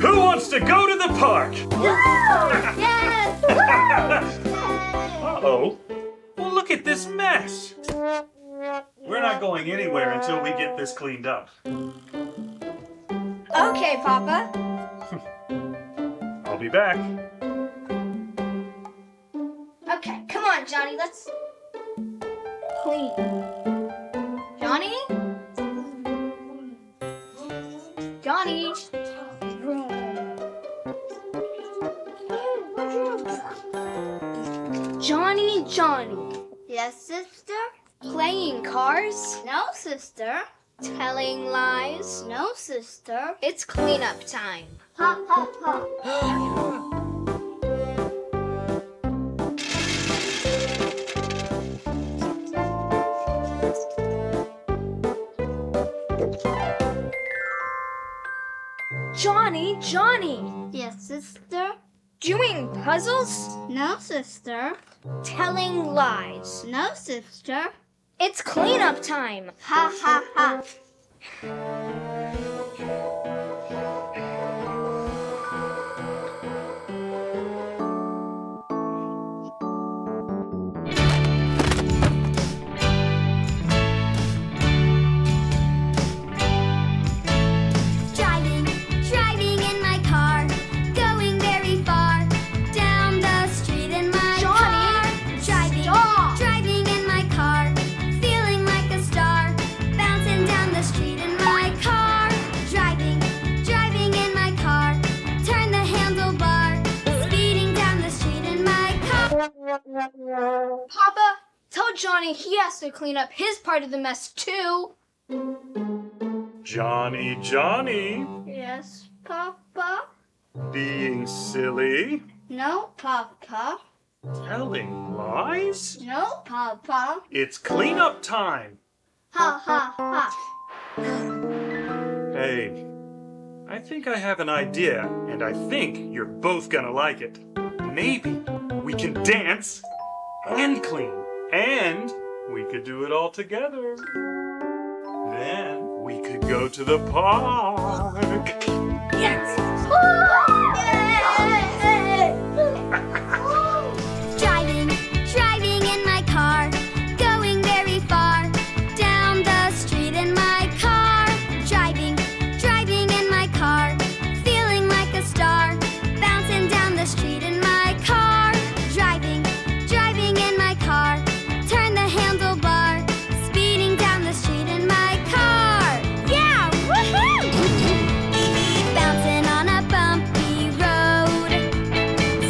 Who wants to go to the park? Woo! Yes! Woo! Uh-oh. Well, look at this mess. We're not going anywhere until we get this cleaned up. Okay, Papa. I'll be back. Okay, come on, Johnny. Let's clean. Johnny? Johnny? Johnny, Johnny. Yes, sister? Playing cars? No, sister. Telling lies? No, sister. It's cleanup time. Ha, ha, ha. Johnny, Johnny! Yes, sister? Doing puzzles? No, sister. Telling lies? No, sister. It's cleanup time! Ha, ha, ha! Driving in my car, going very far down the street in my car. Johnny, stop! Driving in my car, feeling like a star, bouncing down the street in my car. Driving in my car, turn the handlebar, speeding down the street in my car. Papa, tell Johnny he has to clean up his part of the mess too. Johnny, Johnny. Yes, Papa. Being silly? No, Papa. Telling lies? No, Papa. It's cleanup time. Ha, ha, ha. Hey, I think I have an idea, and I think you're both gonna like it. Maybe we can dance and clean, and we could do it all together. Then we could go to the park. Yes! Driving in my car, going very far down the street in my car. Driving in my car, feeling like a star, bouncing down the street in my car. Driving in my car, turn the handlebar, speeding down the street in my car. Yeah, woohoo! Bouncing on a bumpy road,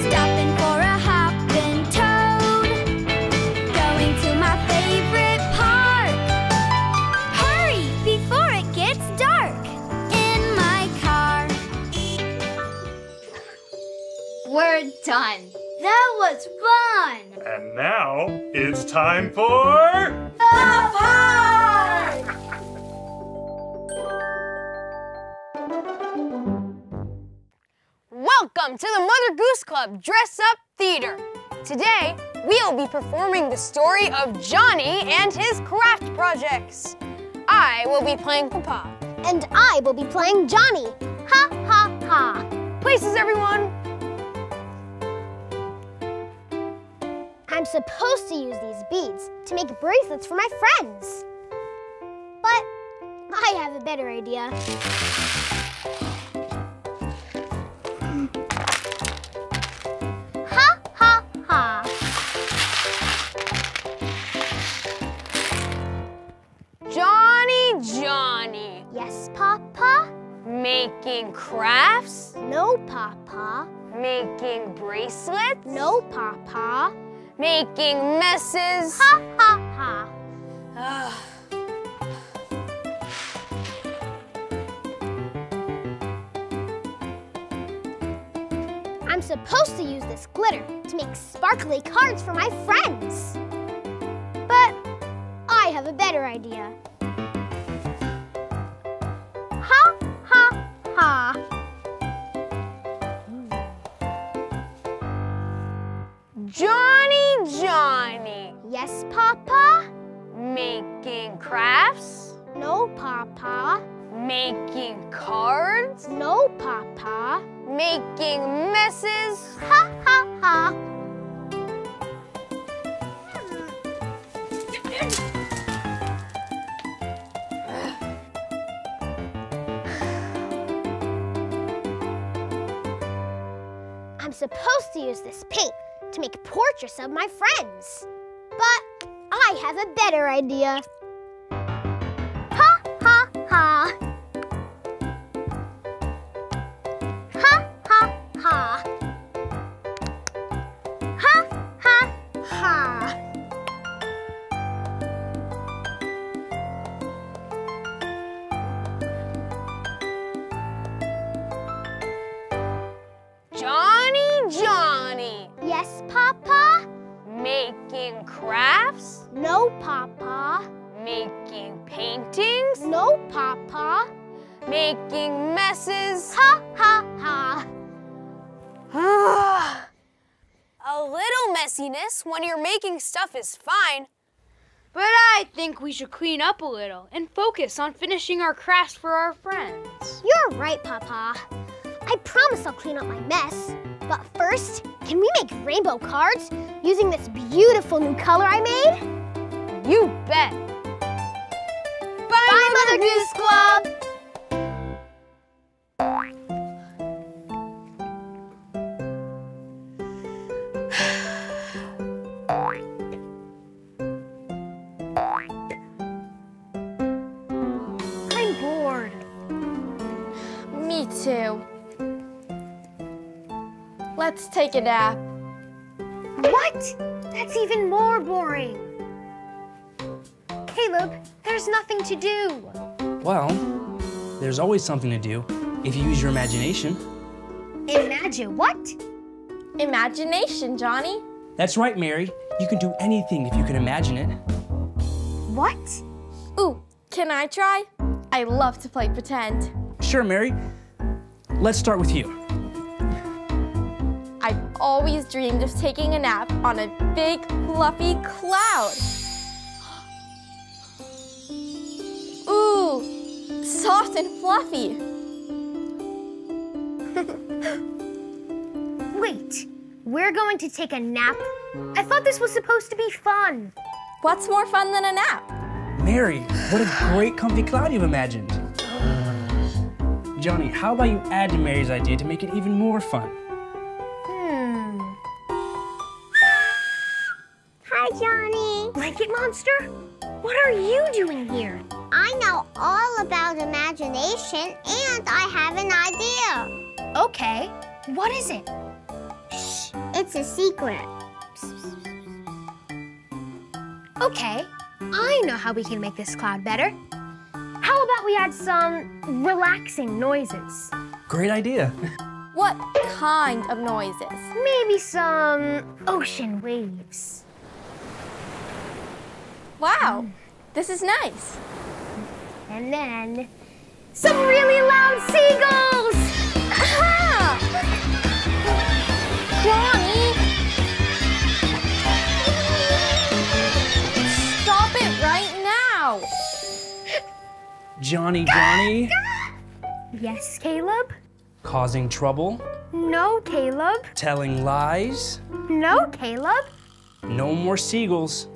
stopping for a hopping toad, going to my favorite park. Hurry, before it gets dark, in my car. We're done. That was fun. And now it's time for the park. Welcome to the Mother Goose Club Dress Up Theater. Today, we'll be performing the story of Johnny and his craft projects. I will be playing Papa. And I will be playing Johnny. Ha, ha, ha. Places, everyone. I'm supposed to use these beads to make bracelets for my friends. But I have a better idea. Ha, ha, ha. Johnny, Johnny. Yes, Papa? Making crafts? No, Papa. Making bracelets? No, Papa. Making messes. Ha, ha, ha. I'm supposed to use this glitter to make sparkly cards for my friends. But I have a better idea. Ha, ha, ha. Johnny, Johnny. Yes, Papa? Making crafts? No, Papa. Making cards? No, Papa. making messes. Ha, ha, ha. I'm supposed to use this paint to make portraits of my friends. But I have a better idea. Ha, ha, ha. When you're making stuff is fine. But I think we should clean up a little and focus on finishing our crafts for our friends. You're right, Papa. I promise I'll clean up my mess. But first, can we make rainbow cards using this beautiful new color I made? You bet. Bye, Mother Goose Club. Let's take a nap. What? That's even more boring. Caleb, there's nothing to do. Well, there's always something to do if you use your imagination. Imagine what? Imagination, Johnny. That's right, Mary. You can do anything if you can imagine it. What? Ooh, can I try? I love to play pretend. Sure, Mary. Let's start with you. I've always dreamed of taking a nap on a big, fluffy cloud. Ooh, soft and fluffy. Wait, we're going to take a nap? I thought this was supposed to be fun. What's more fun than a nap? Mary, what a great comfy cloud you've imagined. Johnny, how about you add to Mary's idea to make it even more fun? Johnny. Blanket Monster, what are you doing here? I know all about imagination and I have an idea. Okay, what is it? Shh, it's a secret. Okay, I know how we can make this cloud better. How about we add some relaxing noises? Great idea. What kind of noises? Maybe some ocean waves. Wow, this is nice. And then, some really loud seagulls! Aha! Johnny! Stop it right now! Johnny! Yes, Caleb? Causing trouble? No, Caleb. Telling lies? No, Caleb. No more seagulls.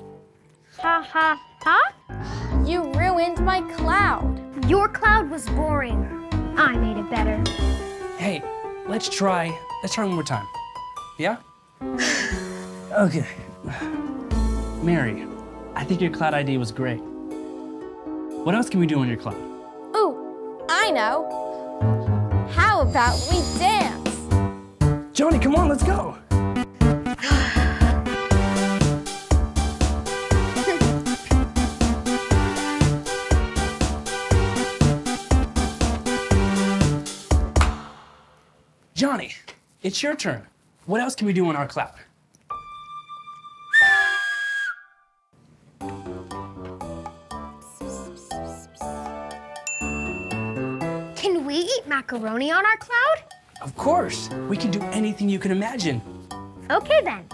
Ha, ha, ha? You ruined my cloud. Your cloud was boring. I made it better. Hey, let's try one more time. Yeah? Okay. Mary, I think your cloud idea was great. What else can we do on your cloud? Ooh, I know. How about we dance? Johnny, come on, let's go. Johnny, it's your turn. What else can we do on our cloud? Can we eat macaroni on our cloud? Of course. We can do anything you can imagine. Okay then.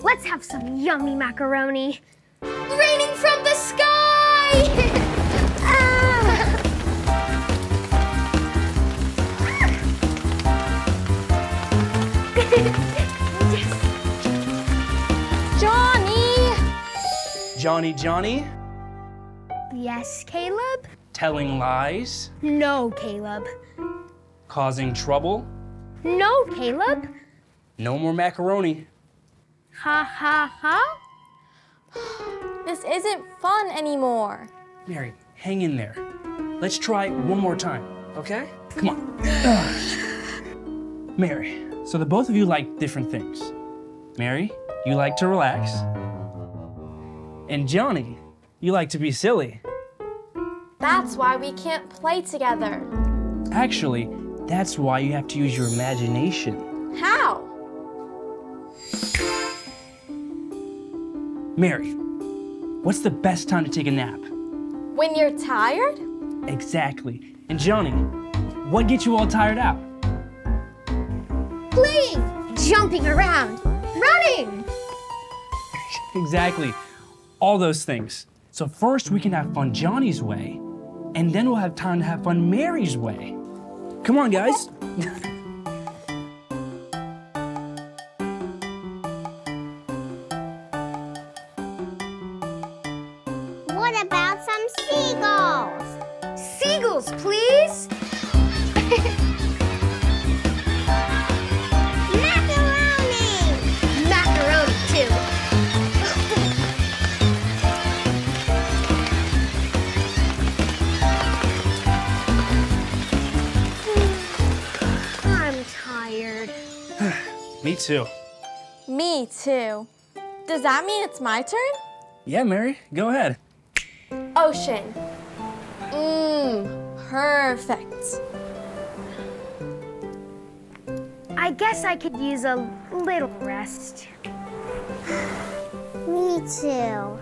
Let's have some yummy macaroni. Raining from the sky! Johnny? Yes, Caleb? Telling lies? No, Caleb. Causing trouble? No, Caleb. No more macaroni. Ha, ha, ha. This isn't fun anymore. Mary, hang in there. Let's try one more time, okay? Come on. Mary, so the both of you like different things. Mary, you like to relax. And Johnny, you like to be silly. That's why we can't play together. Actually, that's why you have to use your imagination. How? Mary, what's the best time to take a nap? When you're tired? Exactly. And Johnny, what gets you all tired out? Playing, jumping around, running. Exactly. All those things. So first we can have fun Johnny's way, and then we'll have time to have fun Mary's way. Come on, guys. What about some seagulls? Seagulls, please. Me too. Me too. Does that mean it's my turn? Yeah, Mary, go ahead. Ocean. Perfect. I guess I could use a little rest. Me too.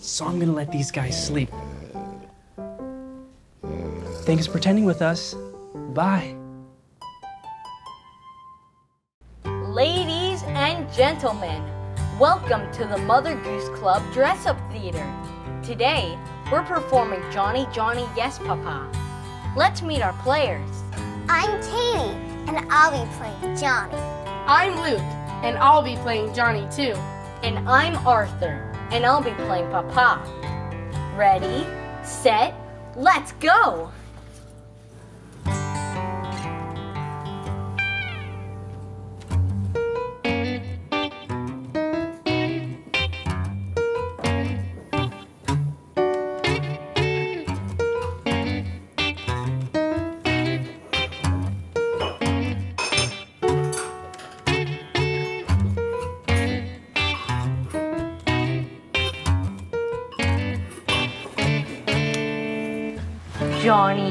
So I'm gonna let these guys sleep. Thanks for pretending with us. Bye. Ladies and gentlemen, welcome to the Mother Goose Club Dress-Up Theater. Today, we're performing Johnny, Johnny, Yes, Papa. Let's meet our players. I'm Katie, and I'll be playing Johnny. I'm Luke, and I'll be playing Johnny too. And I'm Arthur, and I'll be playing Papa. Ready, set, let's go! Johnny,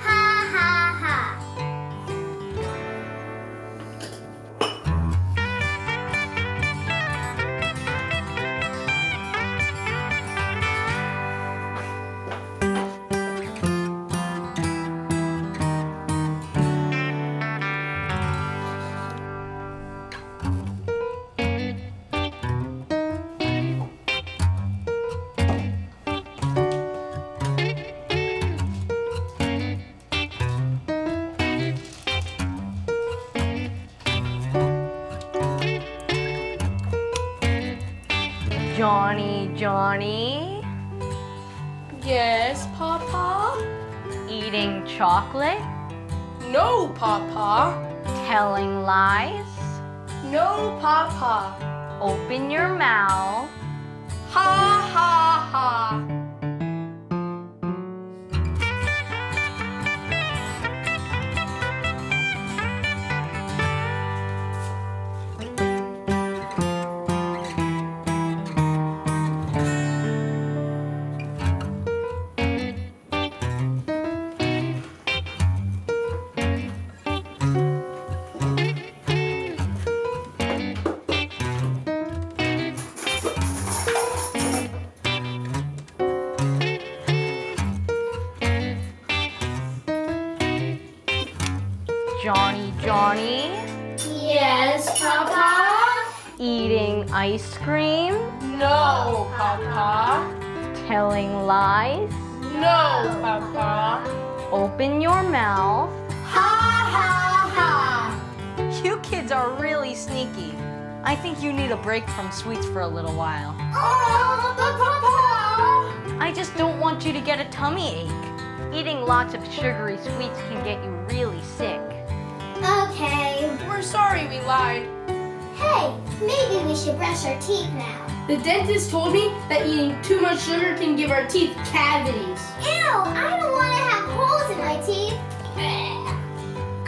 Ha, ha, Johnny, Johnny. Yes, Papa. Eating chocolate? No, Papa. Telling lies? No, Papa. Open your mouth. Ha, ha, ha. eating ice cream? No, Papa. Telling lies? No, Papa. Open your mouth. Ha, ha, ha. You kids are really sneaky. I think you need a break from sweets for a little while. Oh, Papa! I just don't want you to get a tummy ache. Eating lots of sugary sweets can get you really sick. Okay. We're sorry we lied. Hey, maybe we should brush our teeth now. The dentist told me that eating too much sugar can give our teeth cavities. Ew, I don't want to have holes in my teeth.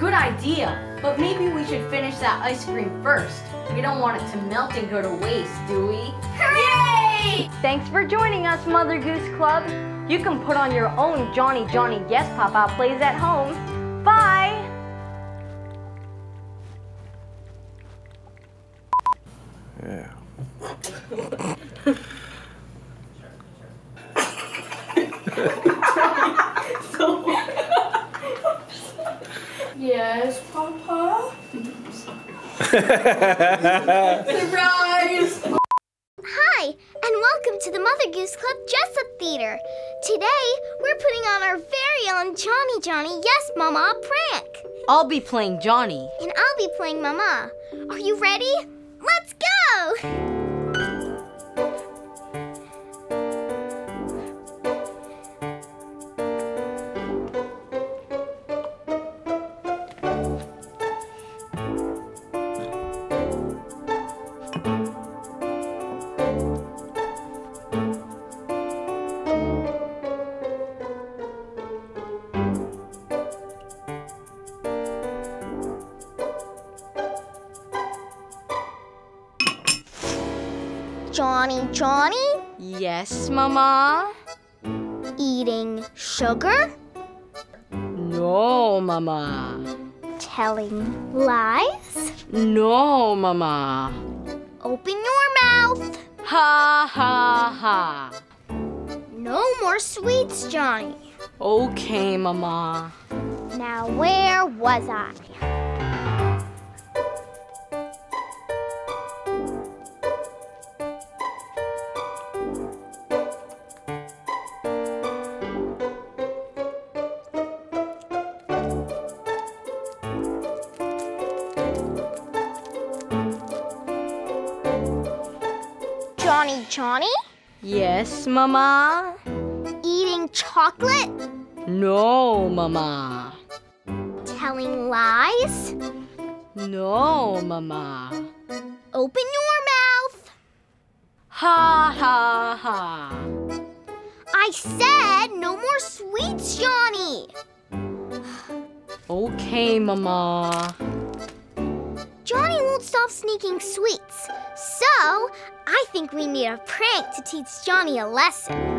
Good idea, but maybe we should finish that ice cream first. We don't want it to melt and go to waste, do we? Hooray! Thanks for joining us, Mother Goose Club. You can put on your own Johnny Johnny Yes Papa plays at home. Bye! Yeah. Yes, Papa? I'm sorry. Surprise! Hi, and welcome to the Mother Goose Club Dress-Up Theater. Today, we're putting on our very own Johnny Johnny Yes Mama prank. I'll be playing Johnny. And I'll be playing Mama. Are you ready? Let's go! Johnny, Johnny? Yes, Mama? Eating sugar? No, Mama. Telling lies? No, Mama. Open your mouth. Ha, ha, ha. No more sweets, Johnny. Okay, Mama. Now where was I? Johnny, Johnny? Yes, Mama? Eating chocolate? No, Mama. Telling lies? No, Mama. Open your mouth. Ha, ha, ha. I said no more sweets, Johnny. Okay, Mama. Johnny won't stop sneaking sweets, so I think we need a prank to teach Johnny a lesson.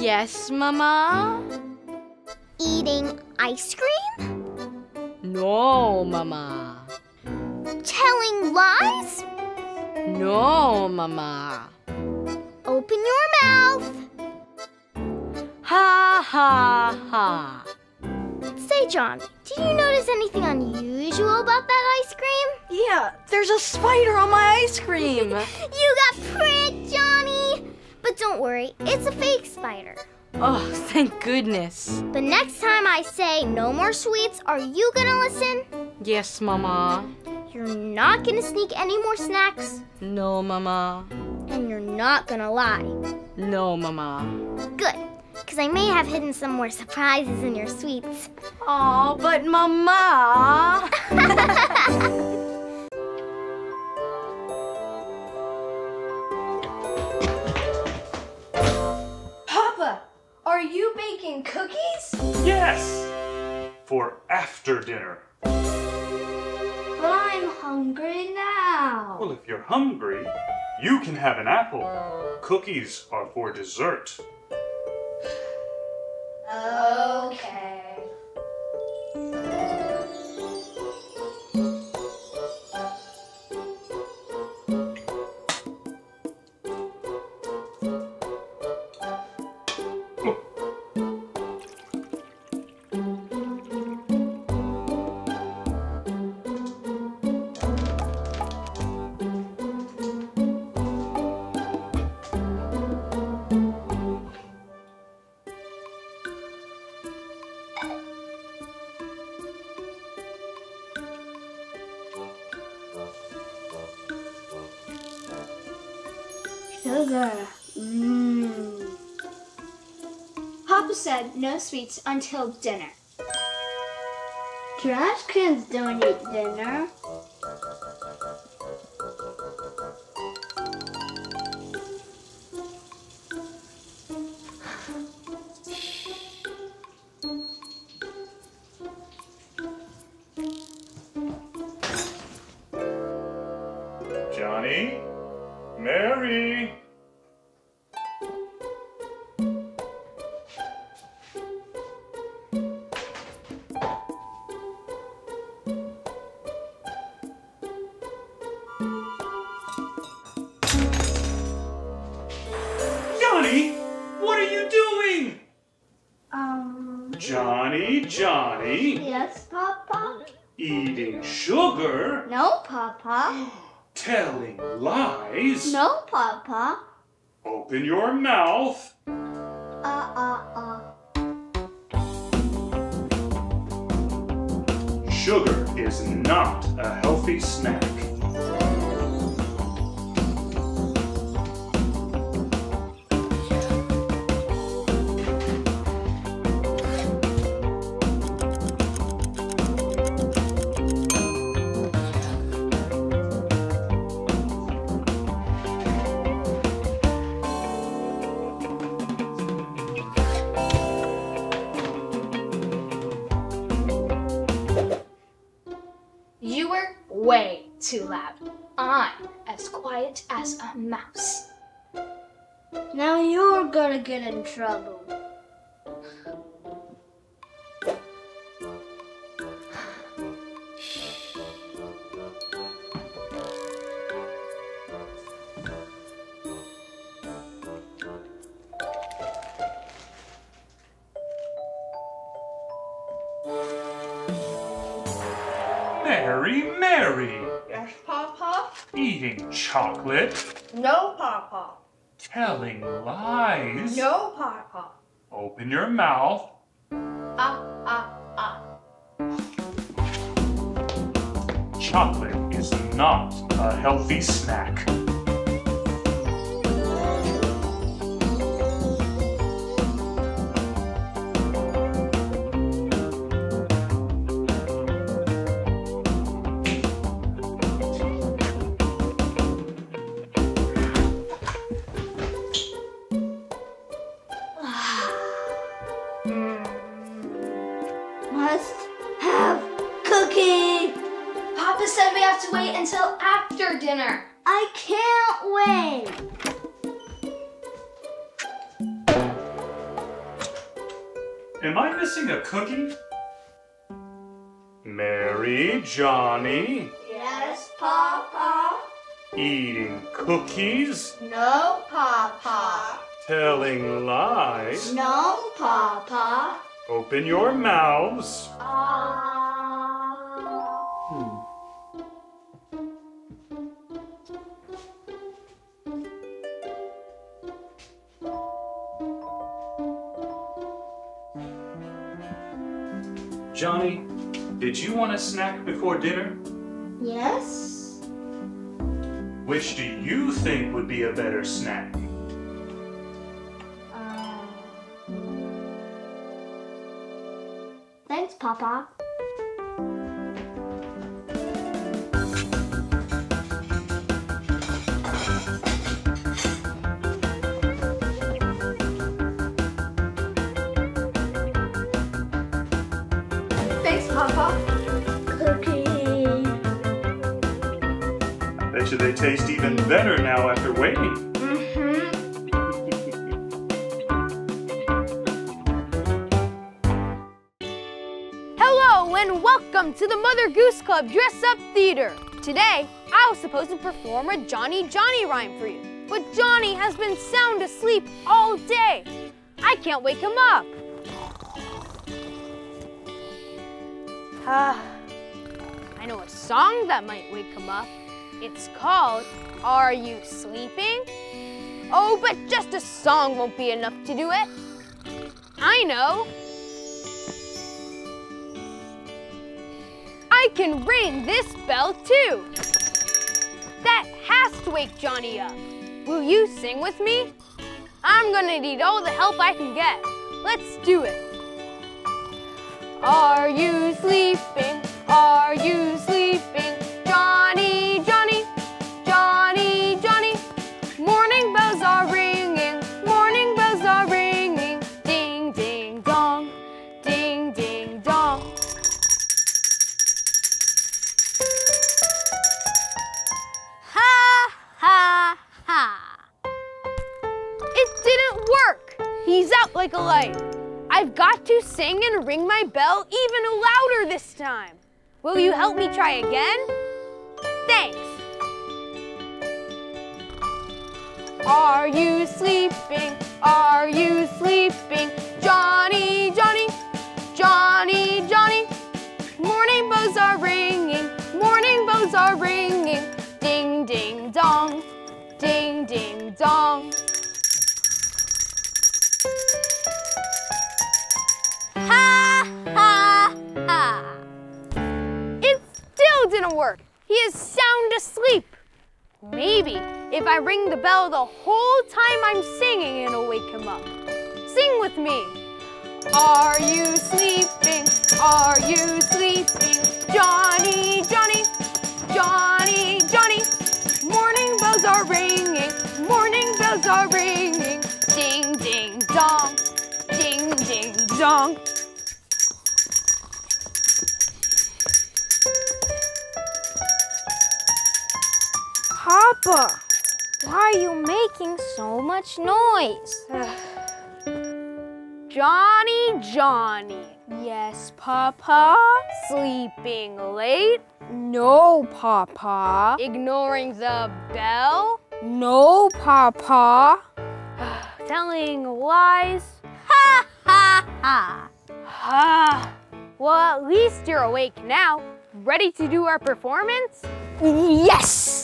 Yes, Mama? Eating ice cream? No, Mama. Telling lies? No, Mama. Open your mouth. Ha, ha, ha. Say, John, do you notice anything unusual about that ice cream? Yeah, there's a spider on my ice cream. You got pricked, Johnny. But don't worry, it's a fake spider. Oh, thank goodness. The next time I say no more sweets, are you gonna listen? Yes, Mama. You're not gonna sneak any more snacks? No, Mama. And you're not gonna lie? No, Mama. Good, because I may have hidden some more surprises in your sweets. Aw, but Mama! Papa, are you baking cookies? Yes! For after dinner. I'm hungry now. Well, if you're hungry, you can have an apple. Cookies are for dessert. Okay. Papa said no sweets until dinner. Trash cans don't eat dinner. Johnny? Mary? Johnny? Yes, Papa? Eating sugar? No, Papa. Telling lies? No, Papa. Open your mouth. Sugar is not a healthy snack. Way too loud. I'm as quiet as a mouse. Now you're gonna get in trouble. Mary! Yes, Papa? Eating chocolate? No, Papa. Telling lies? No, Papa. Open your mouth. Chocolate is not a healthy snack. Until after dinner. I can't wait. Am I missing a cookie? Mary, Johnny? Yes, Papa? Eating cookies? No, Papa. Telling lies? No, Papa. Open your mouths. Johnny, did you want a snack before dinner? Yes. Which do you think would be a better snack? Thanks, Papa. Thanks, Papa. Cookie. I bet you they taste even better now after waiting. And welcome to the Mother Goose Club Dress Up Theater. Today, I was supposed to perform a Johnny Johnny rhyme for you, but Johnny has been sound asleep all day. I can't wake him up. I know a song that might wake him up. It's called, Are You Sleeping? Oh, but just a song won't be enough to do it. I know. I can ring this bell too. That has to wake Johnny up. Will you sing with me? I'm gonna need all the help I can get. Let's do it. Are you sleeping? Are you sleeping? Johnny, Johnny, Johnny, Johnny. Morning bells are ringing. Morning bells are ringing. Ding, ding, dong. Ding, ding, dong. He's out like a light. I've got to sing and ring my bell even louder this time. Will you help me try again? Thanks. Are you sleeping? Are you sleeping? Johnny, Johnny, Johnny, Johnny. Morning bells are ringing. Morning bells are ringing. Ding, ding, dong. Ding, ding, dong. Didn't work. He is sound asleep. Maybe if I ring the bell the whole time I'm singing, it'll wake him up. Sing with me. Are you sleeping? Are you sleeping? Johnny, Johnny, Johnny, Johnny. Morning bells are ringing. Morning bells are ringing. Ding, ding, dong. Ding, ding, dong. Papa, why are you making so much noise? Johnny, Johnny. Yes, Papa. Sleeping late? No, Papa. Ignoring the bell? No, Papa. Telling lies? Ha, ha, ha. Ha. Well, at least you're awake now. Ready to do our performance? Yes!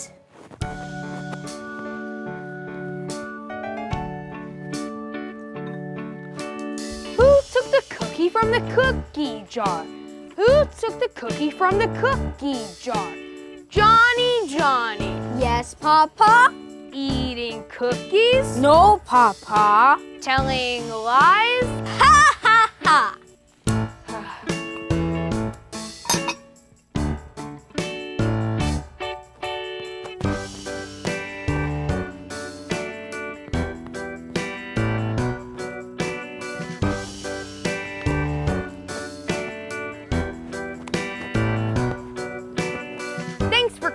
From the cookie jar? Who took the cookie from the cookie jar? Johnny, Johnny. Yes, Papa. Eating cookies? No, Papa. Telling lies? Ha, ha, ha.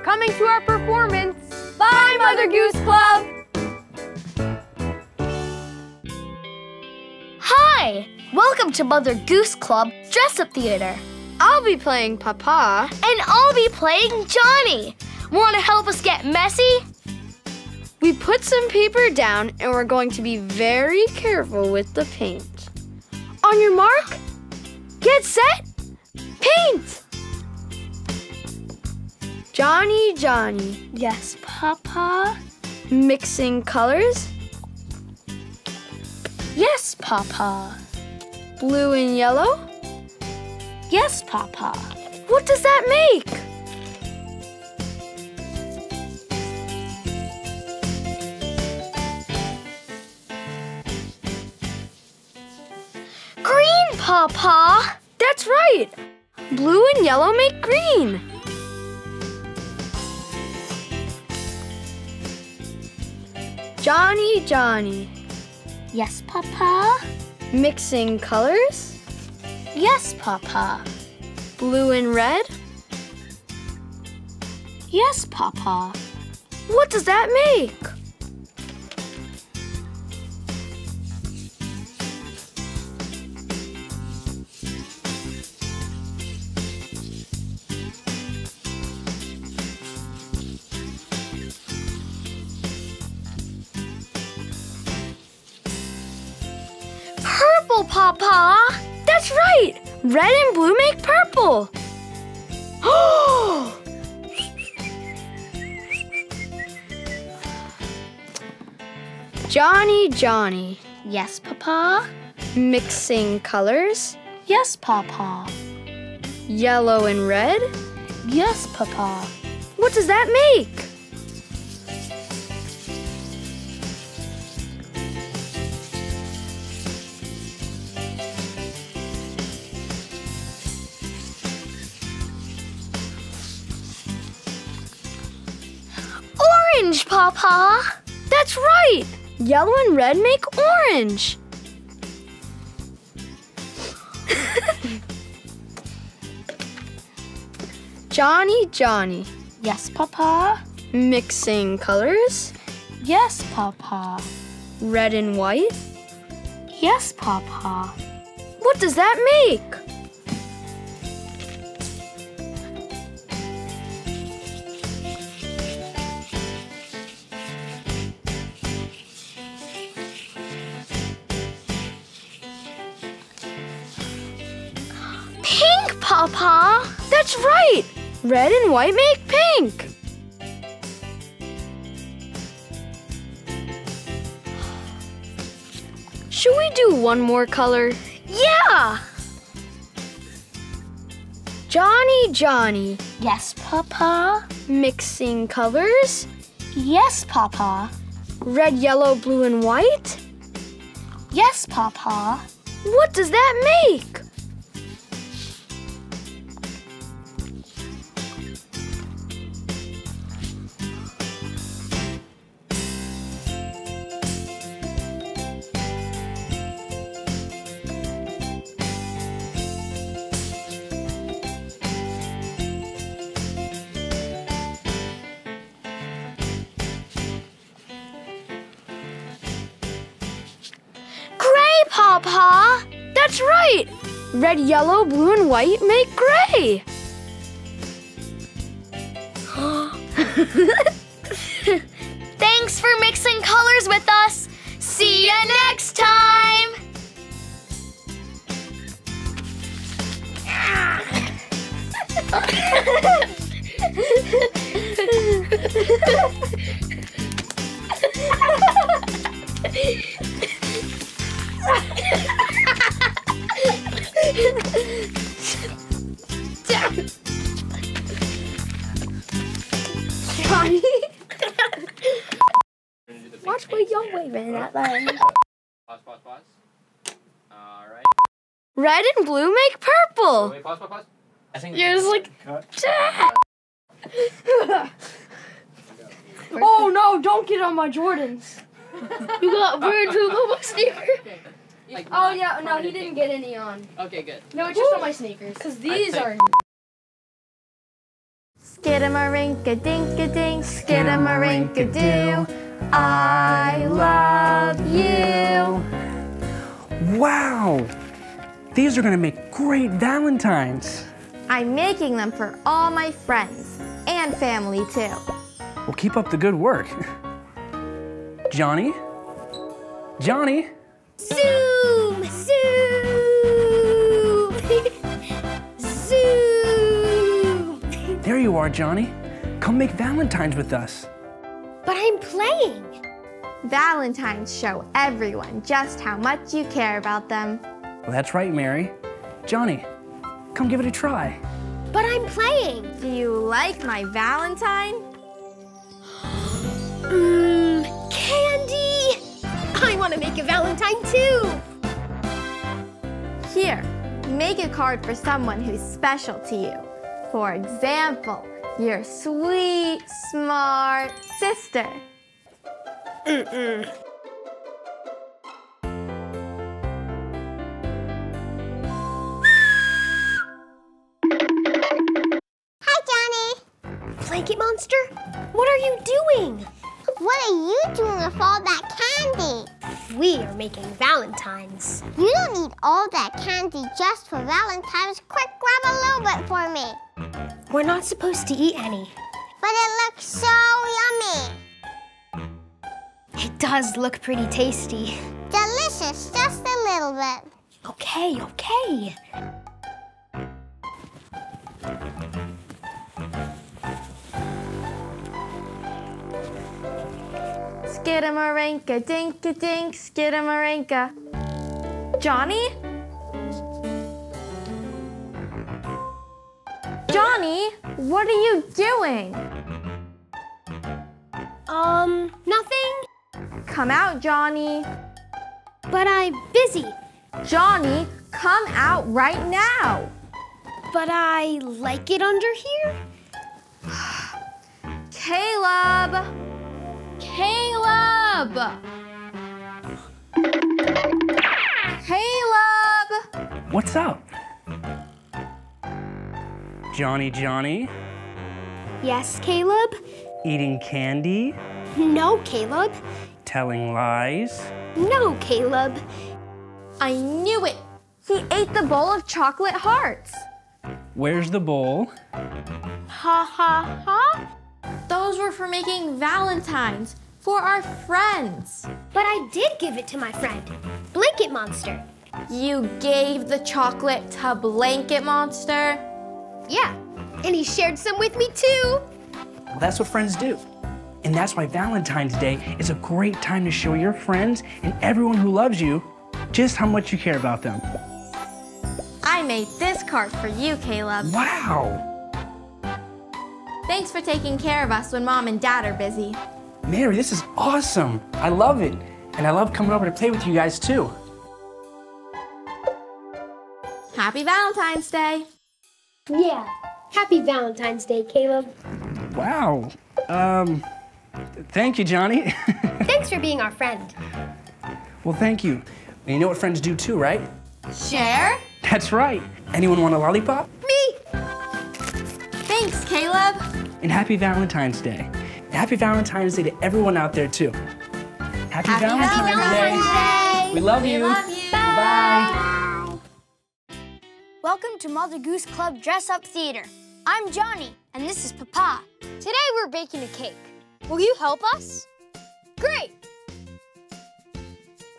Coming to our performance. Bye, Mother Goose Club! Hi! Welcome to Mother Goose Club Dress Up Theater. I'll be playing Papa. And I'll be playing Johnny. Want to help us get messy? We put some paper down and we're going to be very careful with the paint. On your mark, get set, paint! Johnny, Johnny. Yes, Papa. Mixing colors. Yes, Papa. Blue and yellow. Yes, Papa. What does that make? Green, Papa. That's right! Blue and yellow make green! Johnny, Johnny. Yes, Papa? Mixing colors? Yes, Papa. Blue and red? Yes, Papa. What does that make? Papa! That's right! Red and blue make purple! Oh! Johnny, Johnny. Yes, Papa? Mixing colors? Yes, Papa. Yellow and red? Yes, Papa. What does that make? Orange, Papa! That's right! Yellow and red make orange! Johnny, Johnny. Yes, Papa? Mixing colors? Yes, Papa. Red and white? Yes, Papa. What does that make? Papa! That's right! Red and white make pink! Should we do one more color? Yeah! Johnny, Johnny. Yes, Papa? Mixing colors? Yes, Papa. Red, yellow, blue, and white? Yes, Papa. What does that make? Papa! That's right! Red, yellow, blue, and white make gray! Thanks for mixing colors with us! See ya next time! Johnny, watch where you're waving at them. Pause, pause, pause. All right. Red and blue make purple. Wait, pause, pause, pause. I think you're just like. Oh no! Don't get on my Jordans. You got weird Google sneaker. Like oh, yeah, no, he didn't get any on. Okay, good. No, it's just on my sneakers. Because these are... Skidamarinka-dink-a-dink, skidamarinka-doo. I love you. Wow! These are going to make great Valentines. I'm making them for all my friends and family, too. Well, keep up the good work. Johnny? Johnny? Zoom! Zoom! Zoom! There you are, Johnny. Come make Valentines with us. But I'm playing. Valentines show everyone just how much you care about them. Well, that's right, Mary. Johnny, come give it a try. But I'm playing. Do you like my Valentine? Candy! I want to make a Valentine too! Here, Make a card for someone who's special to you. For example, your sweet, smart sister. Hi, Johnny. Blanket Monster, what are you doing? What are you doing with all that candy? We are making Valentines. You don't need all that candy just for Valentines. Quick, grab a little bit for me. We're not supposed to eat any. But it looks so yummy. It does look pretty tasty. Delicious, just a little bit. Okay, okay. Skidamarinka, dink-a-dink, skidamarinka. Johnny? Johnny, what are you doing? Nothing. Come out, Johnny. But I'm busy. Johnny, come out right now. But I like it under here. Caleb! Caleb! Caleb! What's up? Johnny? Yes, Caleb? Eating candy? No, Caleb. Telling lies? No, Caleb. I knew it! He ate the bowl of chocolate hearts. Where's the bowl? Ha ha ha! Those were for making Valentines for our friends. But I did give it to my friend, Blanket Monster. You gave the chocolate to Blanket Monster? Yeah, and he shared some with me too. Well, that's what friends do. And that's why Valentine's Day is a great time to show your friends and everyone who loves you just how much you care about them. I made this card for you, Caleb. Wow. Thanks for taking care of us when Mom and Dad are busy. Mary, this is awesome. I love it. And I love coming over to play with you guys, too. Happy Valentine's Day. Yeah. Happy Valentine's Day, Caleb. Wow. Thank you, Johnny. Thanks for being our friend. Well, thank you. And you know what friends do, too, right? Share? That's right. Anyone want a lollipop? Me! Thanks, Caleb. And happy Valentine's Day. And happy Valentine's Day to everyone out there, too. Happy Valentine's Day. We love you. Bye. Welcome to Mother Goose Club Dress Up Theater. I'm Johnny, and this is Papa. Today we're baking a cake. Will you help us? Great.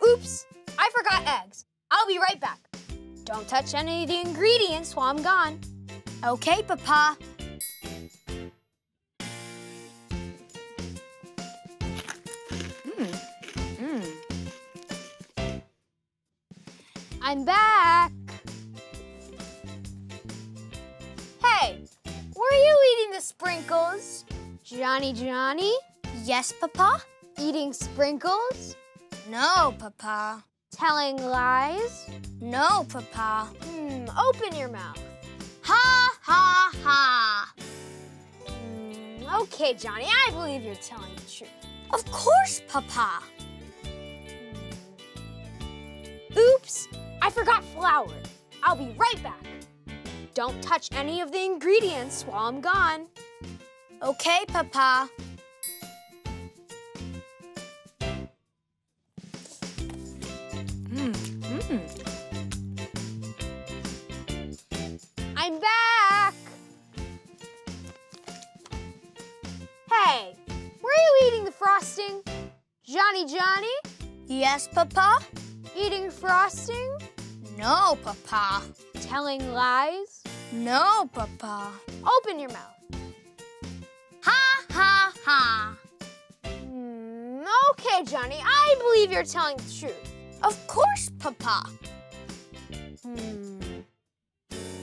Oops, I forgot eggs. I'll be right back. Don't touch any of the ingredients while I'm gone. Okay, Papa. I'm back. Hey, were you eating the sprinkles? Johnny? Yes, Papa? Eating sprinkles? No, Papa. Telling lies? No, Papa. Open your mouth. Ha, ha, ha. Okay, Johnny, I believe you're telling the truth. Of course, Papa. Oops, I forgot flour. I'll be right back. Don't touch any of the ingredients while I'm gone. Okay, Papa. I'm back. Hey, were you eating the frosting? Johnny? Yes, Papa? Eating frosting? No, Papa. Telling lies? No, Papa. Open your mouth. Ha, ha, ha. Okay, Johnny, I believe you're telling the truth. Of course, Papa.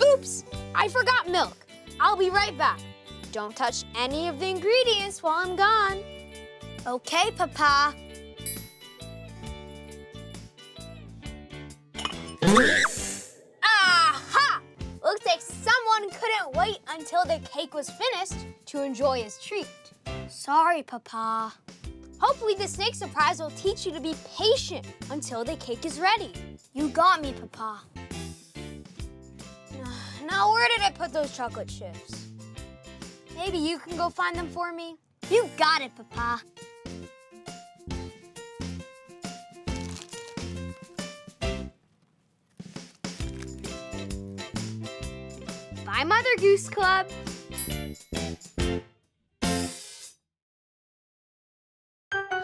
Oops, I forgot milk. I'll be right back. Don't touch any of the ingredients while I'm gone. Okay, Papa. Ah! until the cake was finished to enjoy his treat. Sorry, Papa. Hopefully the snake surprise will teach you to be patient until the cake is ready. You got me, Papa. Now where did I put those chocolate chips? Maybe you can go find them for me? You got it, Papa. Bye, Mother Goose Club.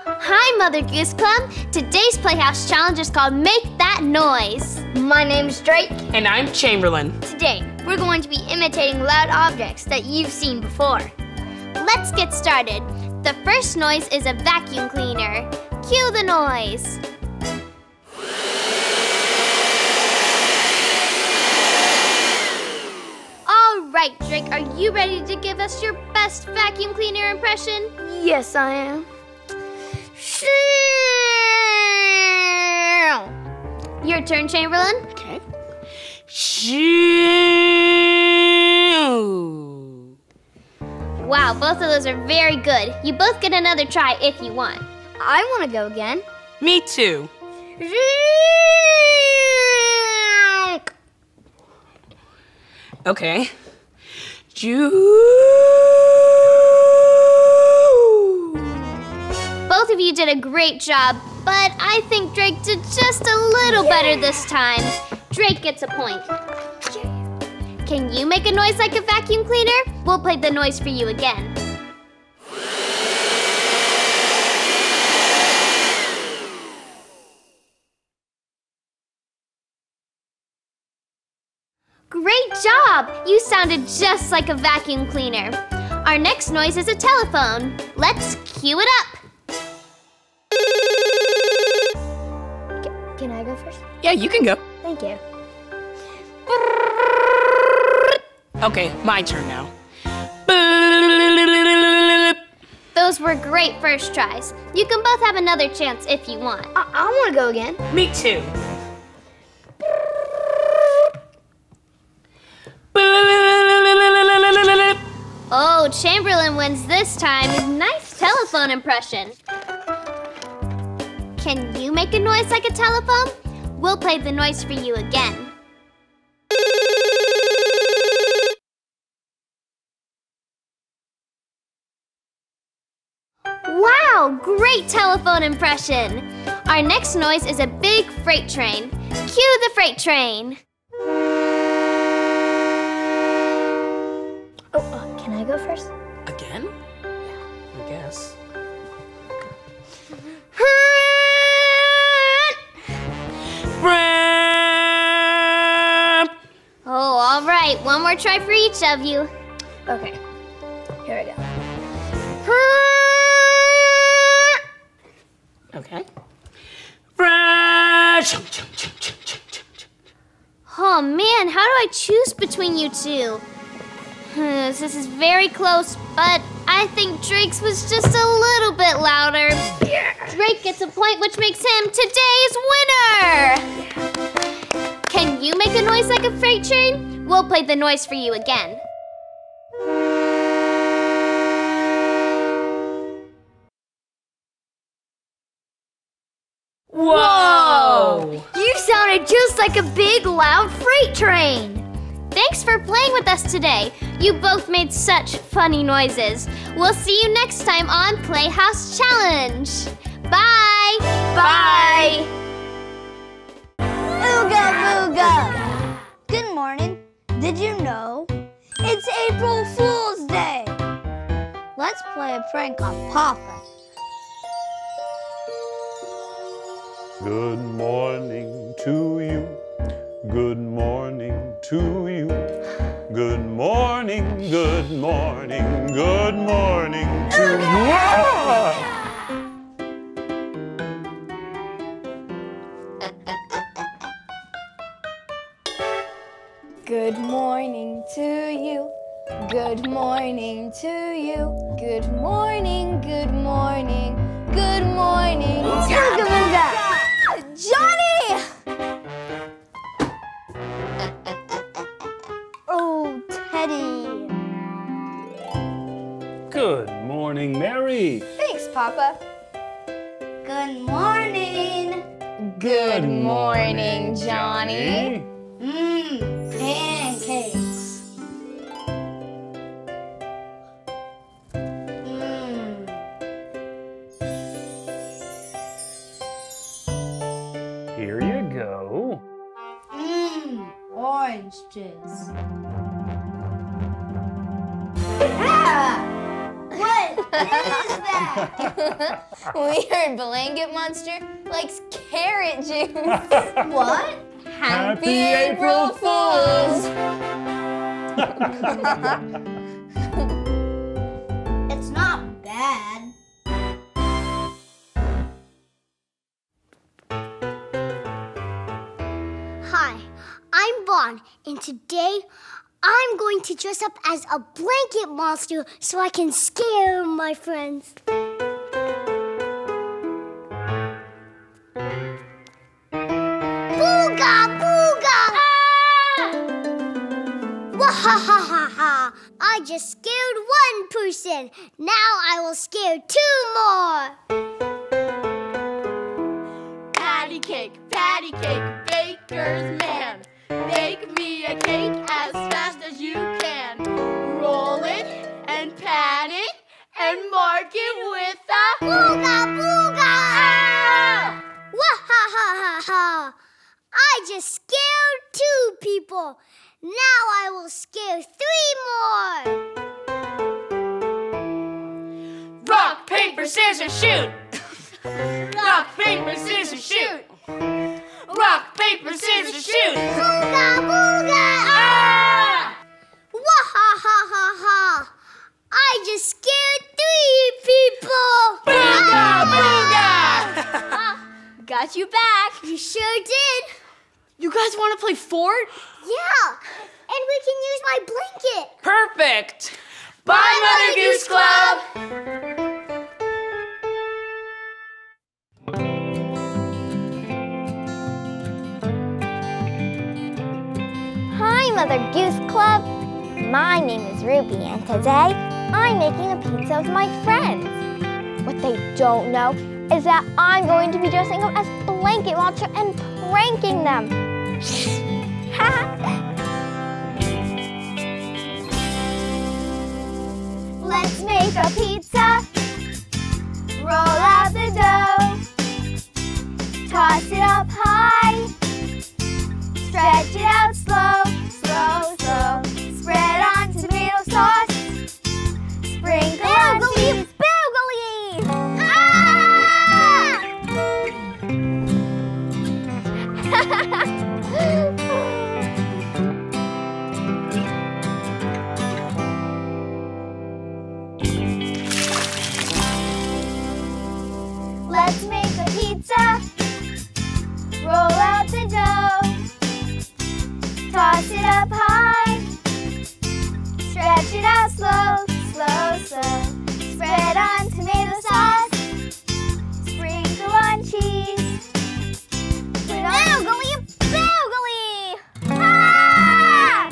Hi, Mother Goose Club. Today's Playhouse Challenge is called Make That Noise. My name's Drake. And I'm Chamberlain. Today, we're going to be imitating loud objects that you've seen before. Let's get started. The first noise is a vacuum cleaner. Cue the noise. All right, Drake, are you ready to give us your best vacuum cleaner impression? Yes, I am. Your turn, Chamberlain. Okay. Wow, both of those are very good. You both get another try if you want. I want to go again. Me too. Okay. Both of you did a great job, but I think Drake did just a little better this time. Drake gets a point. Can you make a noise like a vacuum cleaner? We'll play the noise for you again. Great job! You sounded just like a vacuum cleaner. Our next noise is a telephone. Let's cue it up. Can I go first? Yeah, you can go. Thank you. Okay, my turn now. Those were great first tries. You can both have another chance if you want. I want to go again. Me too. Oh, Chamberlain wins this time. Nice telephone impression. Can you make a noise like a telephone? We'll play the noise for you again. Wow, great telephone impression. Our next noise is a big freight train. Cue the freight train. Oh, can I go first? Again? Yeah. I guess. Alright, one more try for each of you. Okay, here we go. Okay. Oh man, how do I choose between you two? This is very close, but I think Drake's was just a little bit louder. Drake gets a point, which makes him today's winner! Can you make a noise like a freight train? We'll play the noise for you again. Whoa! You sounded just like a big, loud freight train. Thanks for playing with us today. You both made such funny noises. We'll see you next time on Playhouse Challenge. Bye! Bye! Ooga booga! Good morning. Did you know? It's April Fool's Day! Let's play a prank on Papa. Good morning to you. Good morning to you. Good morning, good morning, good morning to you. Good morning to you, good morning to you, good morning, good morning, good morning. Ooga booga! Johnny! Oh, Teddy. Lucy. Thanks, Papa. Good morning. Good morning, Johnny. Pancakes. Here you go. Orange juice. Ah! What is that? We heard Blanket Monster likes carrot juice. What? Happy April Fools! It's not bad. Hi, I'm Vaughn, and today I'm going to dress up as a blanket monster so I can scare my friends. Booga! Booga! Ah! Wahahaha! I just scared one person. Now I will scare two more. Patty cake, baker's man. Bake me a cake as fast as you can. Roll it and pat it and mark it with a booga booga! Ah! Wahahaha! I just scared two people. Now I will scare three more. Rock, paper, scissors, shoot! Rock, paper, scissors, shoot! Rock, paper, scissors, shoot! Booga, booga! Ah! Wahahaha! I just scared three people! Booga, booga! Got you back. You sure did. You guys want to play fort? Yeah, and we can use my blanket. Perfect. Bye, Mother Goose Club. Hi, Mother Goose Club. My name is Ruby, and today I'm making a pizza with my friends. What they don't know is that I'm going to be dressing up as Blanket Monster and pranking them. Let's make a pizza. Roll out the dough. Toss it up high. Stretch it out slow, slow, slow. Spread on tomato sauce. Sprinkle on the leaves. Let's make a pizza. Roll out the dough. Toss it up high. Stretch it out slow, slow, slow. Spread on tomato sauce. Sprinkle on cheese. Boogly, boogly! Ah!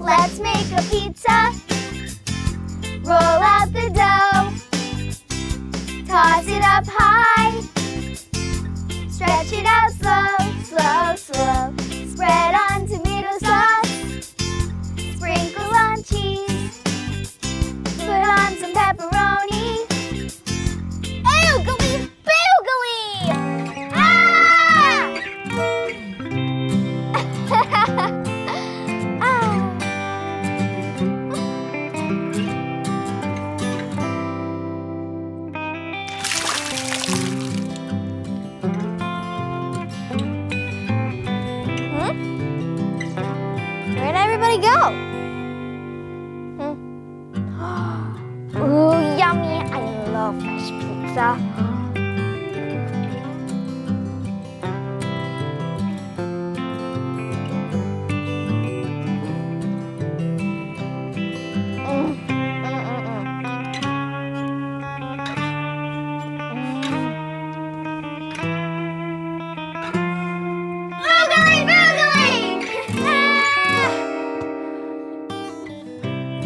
Let's make a pizza. Roll out the dough. Toss it up high. Stretch it out slow, slow, slow. Spread on tomato sauce. Sprinkle on cheese. Put on some pepperoni. Oogly boogly! Ah!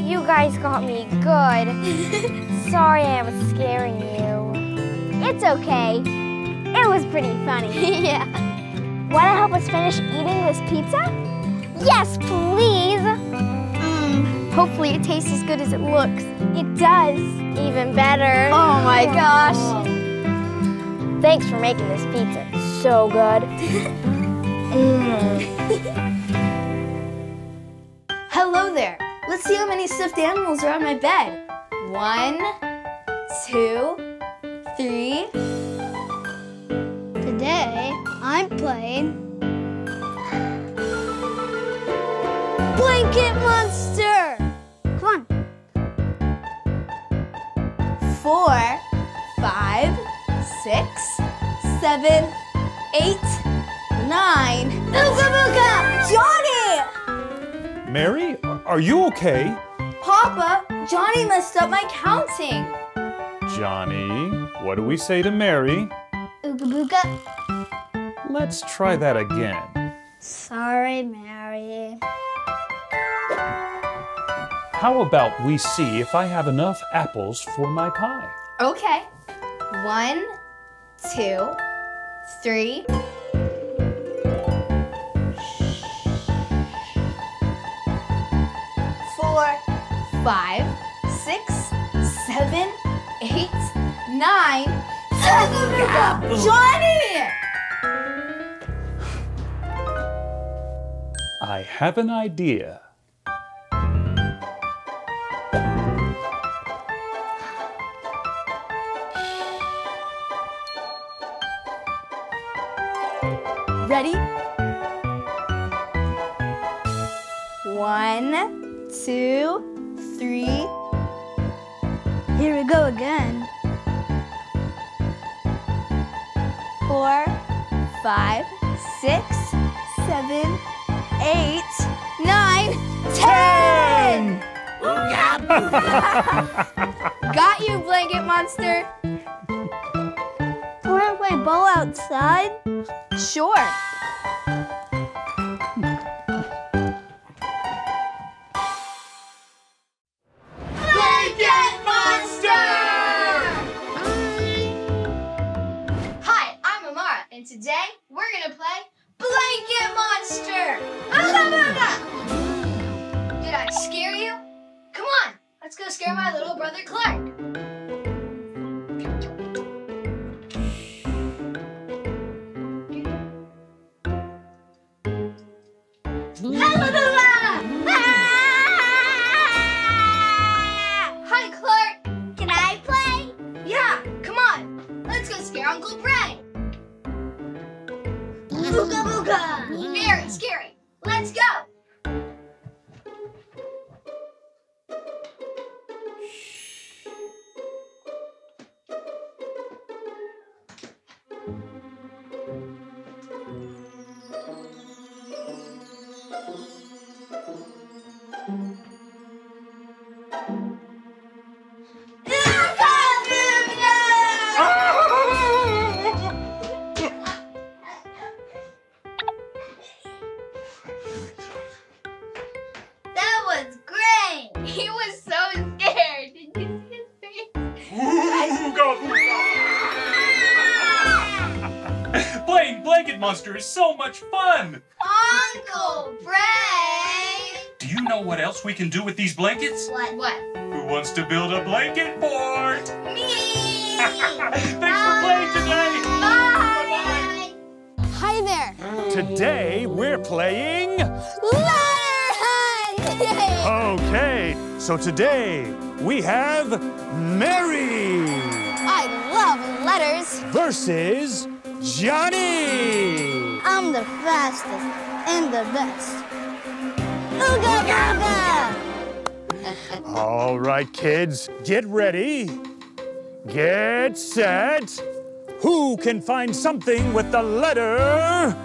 You guys got me good. Sorry I was scaring you. It's okay. It was pretty funny. Yeah. Wanna help us finish eating this pizza? Yes, please. Hopefully it tastes as good as it looks. It does. Even better. Oh my gosh. Oh. Thanks for making this pizza so good. Hello there. Let's see how many stuffed animals are on my bed. 1, 2, 3. Today, I'm playing Blanket Monster. Come on. 4, 5, 6, 7, 8, 9. Ooga booga! Johnny! Mary? Are you okay? Papa, Johnny messed up my counting. Johnny, what do we say to Mary? Ooga booga. Let's try that again. Sorry, Mary. How about we see if I have enough apples for my pie? Okay. 1, 2, 3. Five, 6, 7, 8, 9. Johnny! I have an idea. Ready? 1, 2, 3. Here we go again. 4, 5, 6, 7, 8, 9, 10! Got you, Blanket Monster. Can I play ball outside? Sure. Today, we're gonna play Blanket Monster! Did I scare you? Come on, let's go scare my little brother Clark. Hi, Clark. Can I play? Yeah, come on. Let's go scare Uncle Bray. Booga booga! Very scary. Let's go! Monster is so much fun! Uncle Bray! Do you know what else we can do with these blankets? What? Who wants to build a blanket board? Me! Thanks for playing today! Bye! Bye-bye. Hi there! Today we're playing... Ladder Hunt! Okay, so today we have Mary! I love letters! Versus... Johnny! I'm the fastest and the best. Ooga booga! All right, kids, get ready. Get set. Who can find something with the letter L?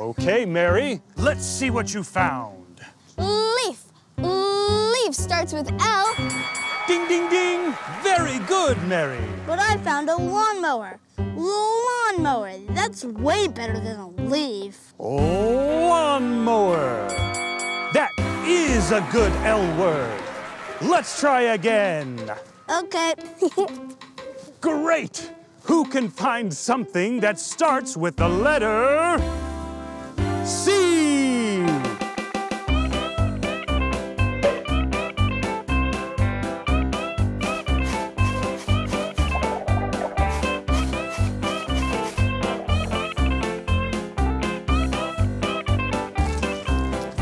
Okay, Mary, let's see what you found. Leaf. Leaf starts with L. Ding, ding, ding. Very good, Mary. But I found a lawnmower. Lawnmower. That's way better than a leaf. Oh, lawnmower. That is a good L word. Let's try again. Okay. Great. Who can find something that starts with the letter C?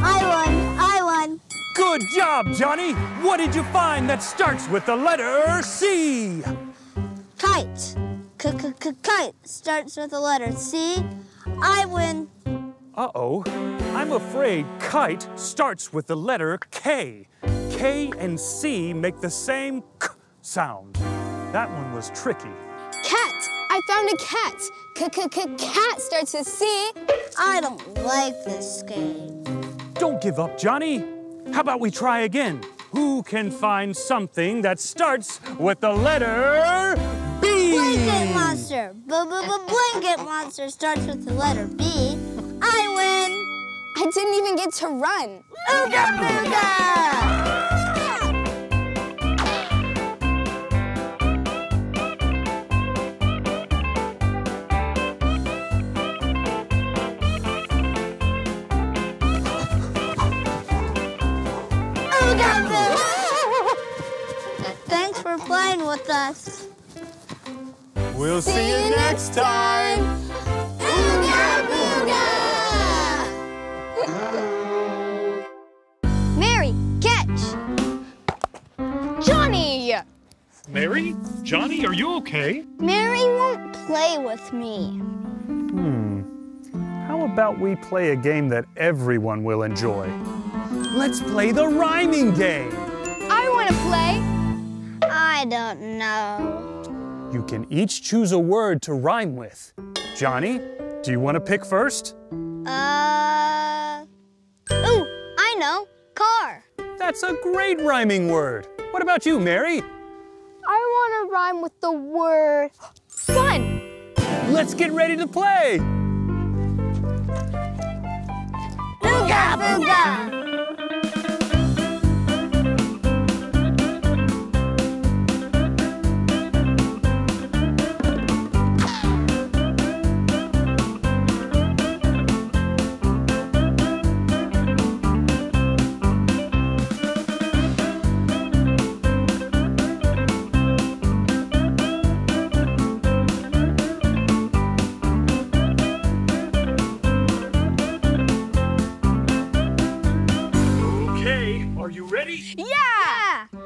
I won. Good job, Johnny. What did you find that starts with the letter C? Kite. Kite starts with the letter C. I win. Uh-oh. I'm afraid kite starts with the letter K. K and C make the same K sound. That one was tricky. Cat. I found a cat. Cat starts with C. I don't like this game. Don't give up, Johnny. How about we try again? Who can find something that starts with the letter B? Blanket Monster. Blanket Monster starts with the letter B. I win. I didn't even get to run. Ooga booga. Ooga booga. Thanks for playing with us. We'll see you next time. Ooga booga. Mary, catch! Johnny! Mary? Johnny, are you okay? Mary won't play with me. How about we play a game that everyone will enjoy? Let's play the rhyming game. I want to play. I don't know. You can each choose a word to rhyme with. Johnny, do you want to pick first? Ooh, I know, car. That's a great rhyming word. What about you, Mary? I want to rhyme with the word fun. Let's get ready to play. Booga booga.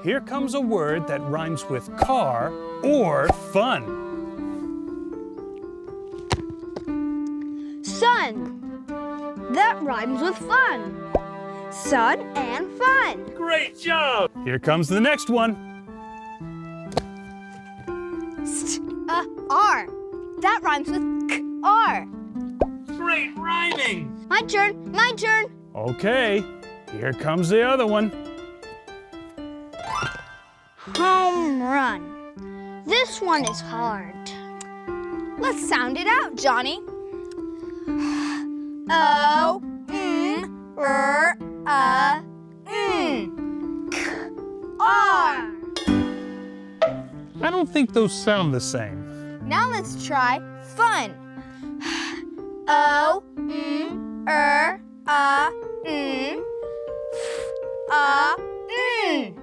Here comes a word that rhymes with car or fun. Sun. That rhymes with fun. Sun and fun. Great job! Here comes the next one. R. That rhymes with k-r. Great rhyming! My turn. Okay, here comes the other one. Home run. This one is hard. Let's sound it out, Johnny. O-M-R-A-N-K-R. I don't think those sound the same. Now let's try fun. O-M-R-A-N-F-A-N.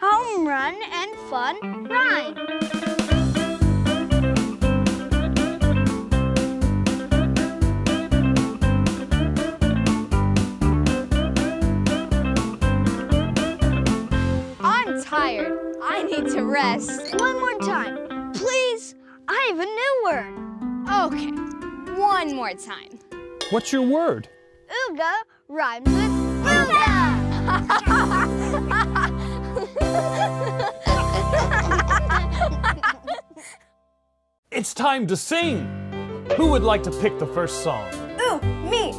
Home run and fun rhyme. I'm tired. I need to rest. One more time, please. I have a new word. Okay, one more time. What's your word? Ooga rhymes with booga. It's time to sing. Who would like to pick the first song? Ooh, me!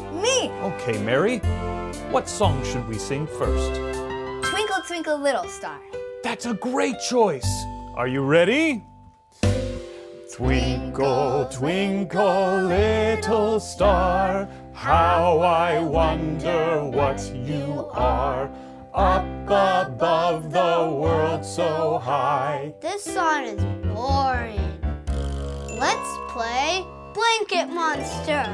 Okay, Mary. What song should we sing first? Twinkle, Twinkle, Little Star. That's a great choice. Are you ready? Twinkle, twinkle, little star, how I wonder what you are, up above the world so high. This song is boring. Let's play Blanket Monster.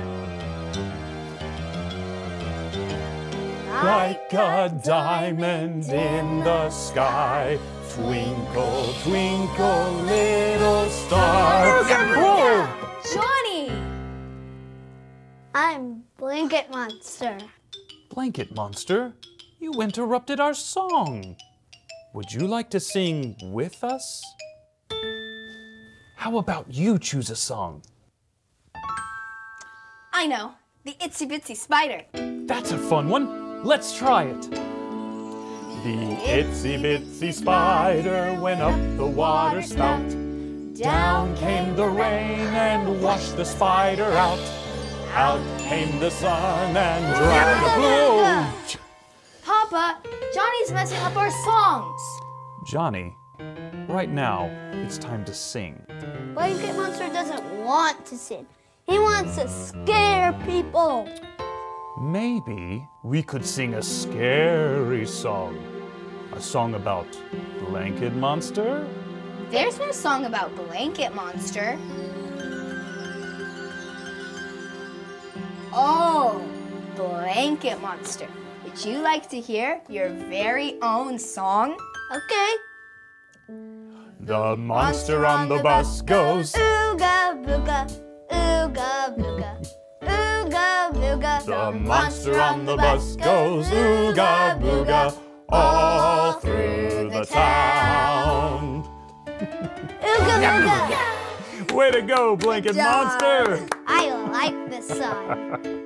Like a diamond in the sky, twinkle, twinkle, little star. Johnny! I'm Blanket Monster. Blanket Monster? You interrupted our song. Would you like to sing with us? How about you choose a song? I know, the Itsy Bitsy Spider. That's a fun one. Let's try it. The Itsy Bitsy Spider went up the water spout. Down came the rain and washed the spider out. Out came the sun and dropped the blue. Papa, Johnny's messing up our songs. Johnny, right now, it's time to sing. Blanket Monster doesn't want to sing. He wants to scare people. Maybe we could sing a scary song. A song about Blanket Monster? There's no song about Blanket Monster. Oh, Blanket Monster. Would you like to hear your very own song? Okay. The monster on the bus goes ooga booga, ooga booga, ooga booga. The monster on the bus goes ooga booga all through the town. Ooga booga. Way to go, Blanket Monster! I like this song.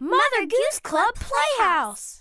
Mother Goose Club Playhouse.